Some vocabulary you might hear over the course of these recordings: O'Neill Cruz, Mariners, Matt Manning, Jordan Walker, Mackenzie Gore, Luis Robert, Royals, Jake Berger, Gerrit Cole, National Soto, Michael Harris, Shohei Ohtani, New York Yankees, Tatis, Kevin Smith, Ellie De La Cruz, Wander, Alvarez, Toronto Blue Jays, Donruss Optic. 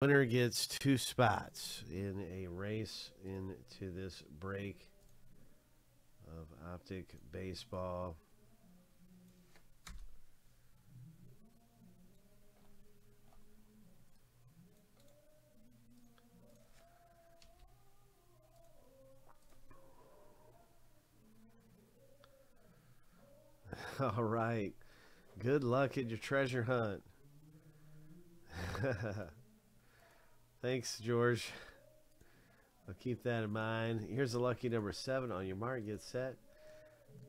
Winner gets two spots in a race into this break of Optic baseball. All right. Good luck at your treasure hunt. Thanks, George. I'll keep that in mind. Here's the lucky number 7 on your mark. Get set.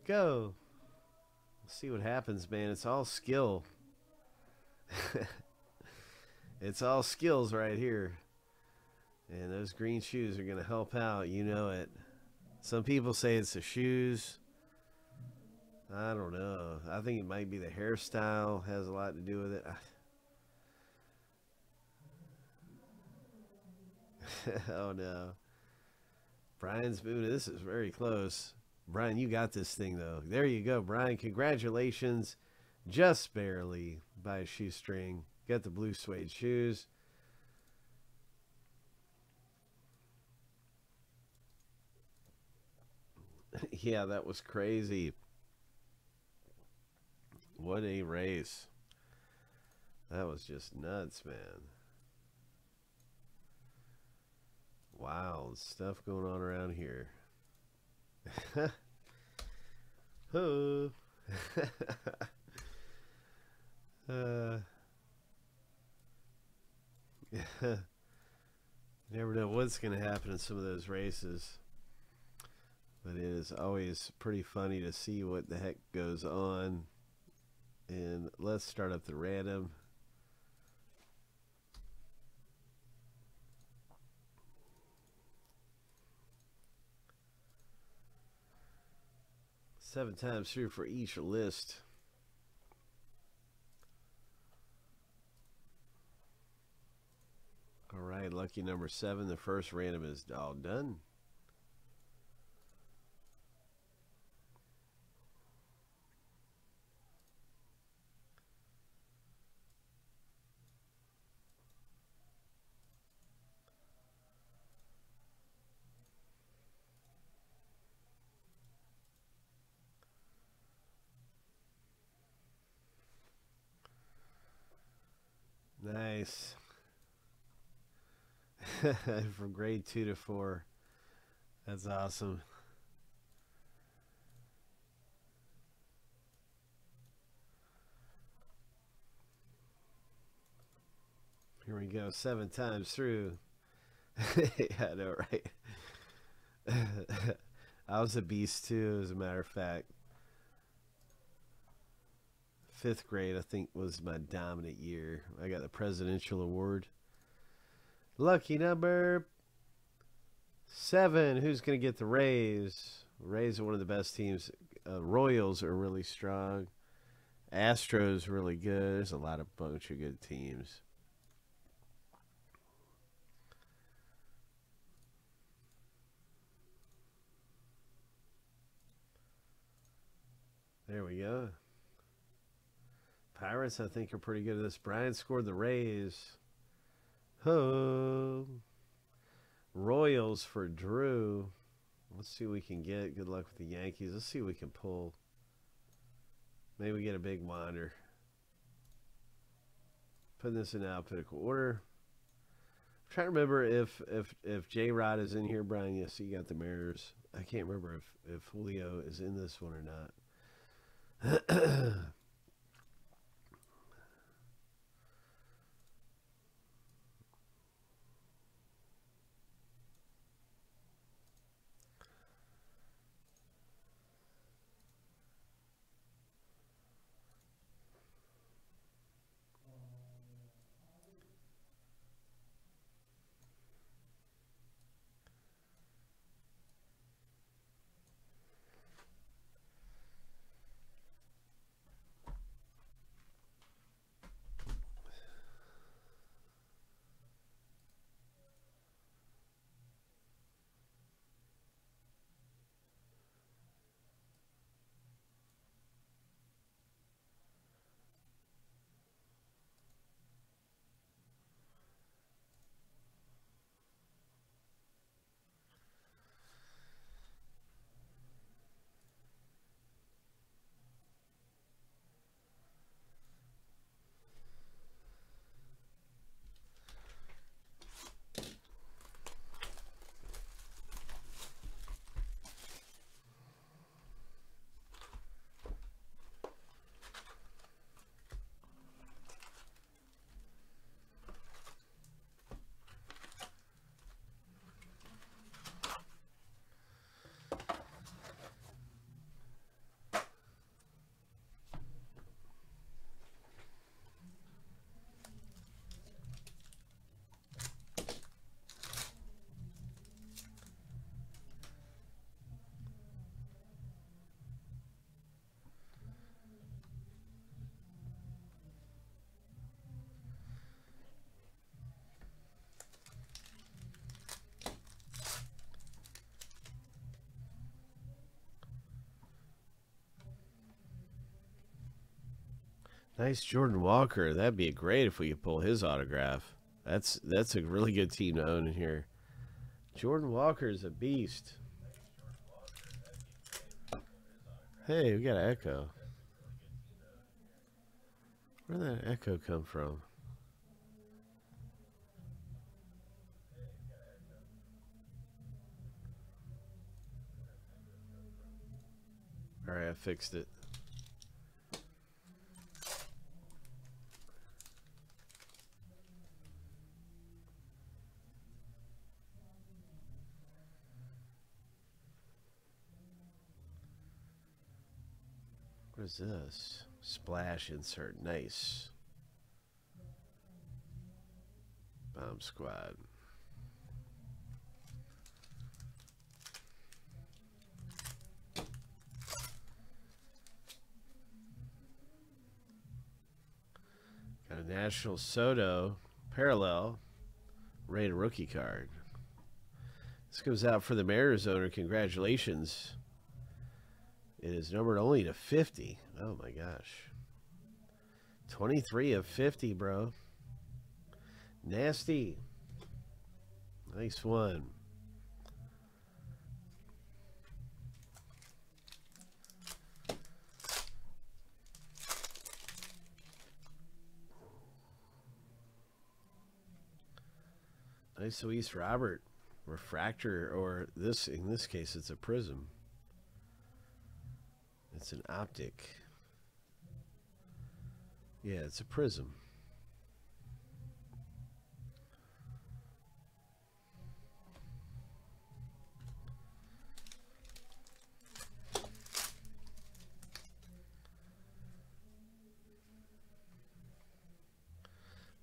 Go. Let's see what happens, man. It's all skill. It's all skills right here. And those green shoes are going to help out. You know it. Some people say it's the shoes. I don't know. I think it might be the hairstyle has a lot to do with it. Oh no. Brian's moving. This is very close. Brian, you got this thing though. There you go, Brian. Congratulations. Just barely by a shoestring. Got the blue suede shoes. Yeah, that was crazy. What a race. That was just nuts, man. Wow, stuff going on around here. Oh. Never know what's going to happen in some of those races. But it is always pretty funny to see what the heck goes on. And let's start up the random. Seven times through for each list. All right, lucky number 7. The first random is all done. Nice. From grade 2 to 4. That's awesome. Here we go. 7 times through. Yeah, I know, right? I was a beast too, as a matter of fact. 5th grade, I think, was my dominant year. I got the presidential award. Lucky number 7. Who's going to get the Rays? Rays are one of the best teams. Royals are really strong. Astros really good. There's a lot of bunch of good teams. There we go. Pirates, I think, are pretty good at this. Brian scored the Rays. Oh. Royals for Drew. Let's see what we can get. Good luck with the Yankees. Let's see what we can pull. Maybe we get a big Wander. Putting this in alphabetical order. I'm trying to remember if J-Rod is in here, Brian. Yes, he got the Mariners. I can't remember if Julio is in this one or not. Nice Jordan Walker. That'd be great if we could pull his autograph. That's a really good team to own in here. Jordan Walker is a beast. Hey, we got an echo. Where'd that echo come from? Alright, I fixed it. What is this? Splash insert. Nice. Bomb Squad. Got a National Soto parallel rated rookie card. This goes out for the Mariners owner. Congratulations. It is numbered only to 50. Oh my gosh. 23 of 50, bro. Nasty. Nice one. Nice Luis Robert. Refractor, or this, in this case, it's a prism. It's an optic. Yeah, it's a prism.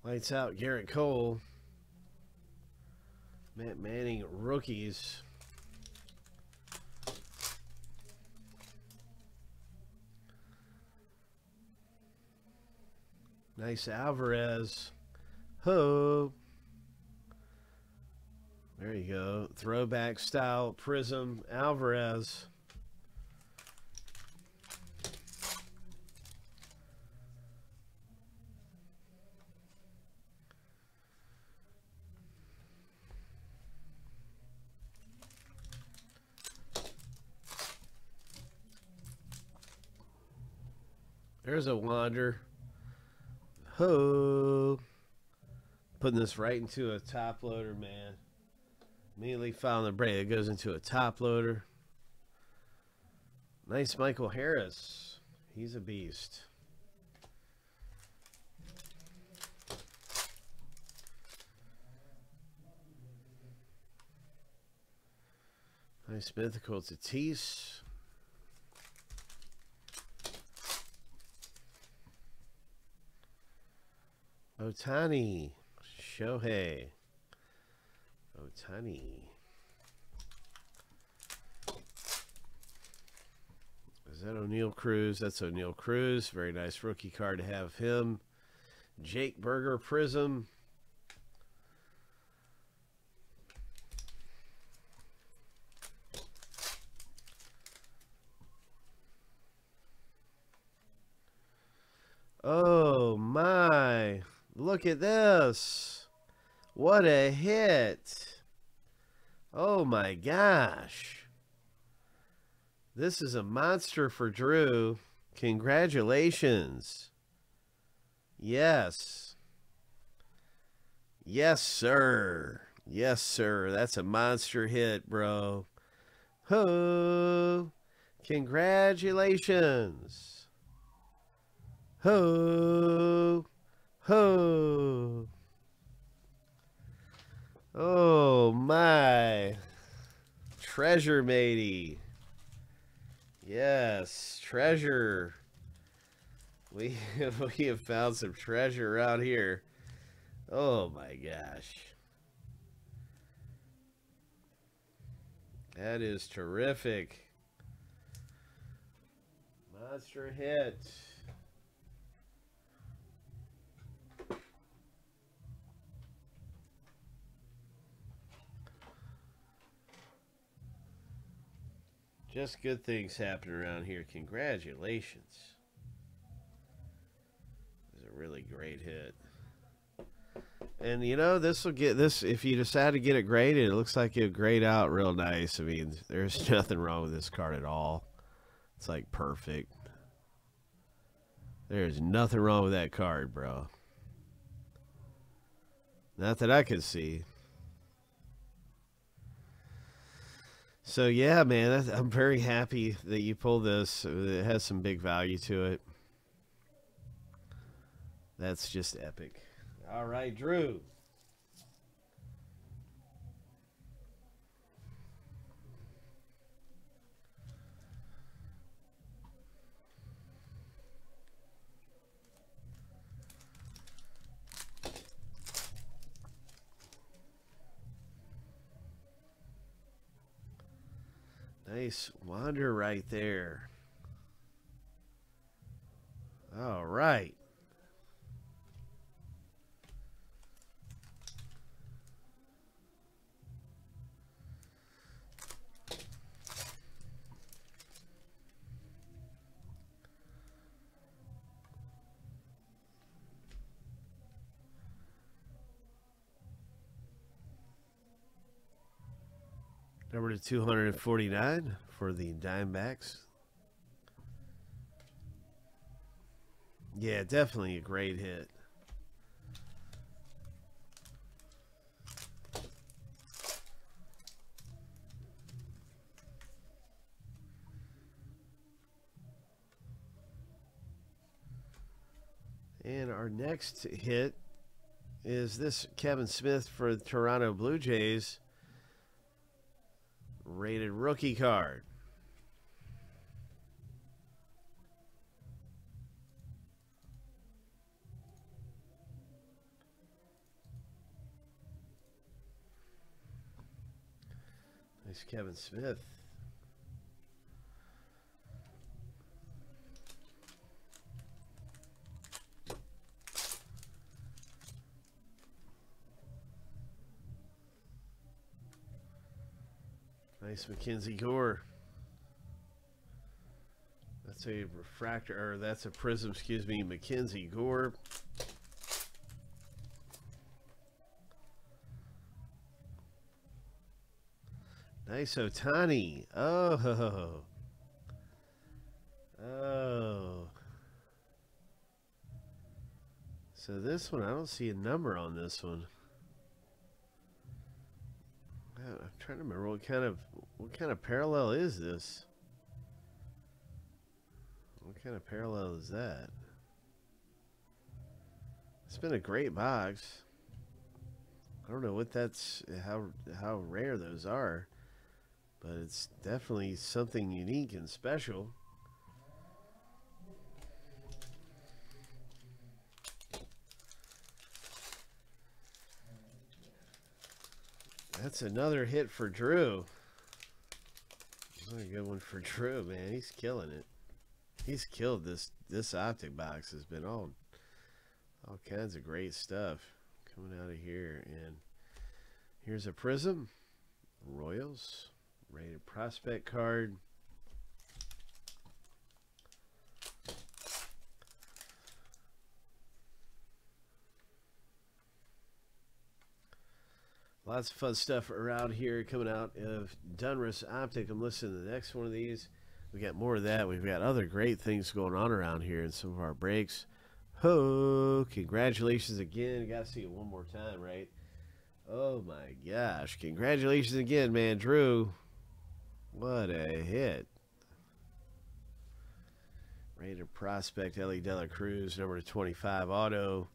Lights out, Gerrit Cole. Matt Manning, rookies. Nice Alvarez. Ho. There you go. Throwback style prism Alvarez. There's a Wander. Ho! Putting this right into a top loader, man. Immediately following the break, it goes into a top loader. Nice Michael Harris. He's a beast. Nice mythical Tatis. Ohtani, Shohei Ohtani. Is that O'Neill Cruz? That's O'Neill Cruz. Very nice rookie card to have him. Jake Berger prism. Oh my. Look at this. What a hit. Oh my gosh. This is a monster for Drew. Congratulations. Yes. Yes, sir. Yes, sir. That's a monster hit, bro. Ho. Congratulations. Ho. Oh. Oh my. Treasure, matey. Yes, treasure. We have found some treasure out here. Oh my gosh. That is terrific. Monster hit. Just good things happen around here. Congratulations. really great hit. And you know, this will get this, if you decide to get it graded, it looks like it'll grade out real nice. I mean, there's nothing wrong with this card at all. It's like perfect. There's nothing wrong with that card, bro. Not that I could see. So yeah, man, I'm very happy that you pulled this. It has some big value to it. That's just epic. All right, Drew. Nice Wander right there. All right. Number to 249 for the Diamondbacks. Yeah, definitely a great hit. And our next hit is this Kevin Smith for the Toronto Blue Jays. Rated rookie card. Nice Kevin Smith. Nice Mackenzie Gore. That's a refractor, or that's a prism, excuse me, Mackenzie Gore. Nice Ohtani. Oh. Oh. So this one, I don't see a number on this one. I'm trying to remember what kind of parallel is this? What kind of parallel is that? It's been a great box. I don't know what that's, how rare those are, but it's definitely something unique and special. That's another hit for Drew. What a good one for Drew, man. He's killing it. He's killed this. This optic box has been all kinds of great stuff coming out of here. And here's a prism, Royals, rated prospect card. Lots of fun stuff around here coming out of Donruss Optic. I'm listening to the next one of these. We got more of that. We've got other great things going on around here in some of our breaks. Oh, congratulations again. Got to see it one more time, right? Oh my gosh. Congratulations again, man. Drew, what a hit. Rated prospect Ellie De La Cruz, number 25 auto.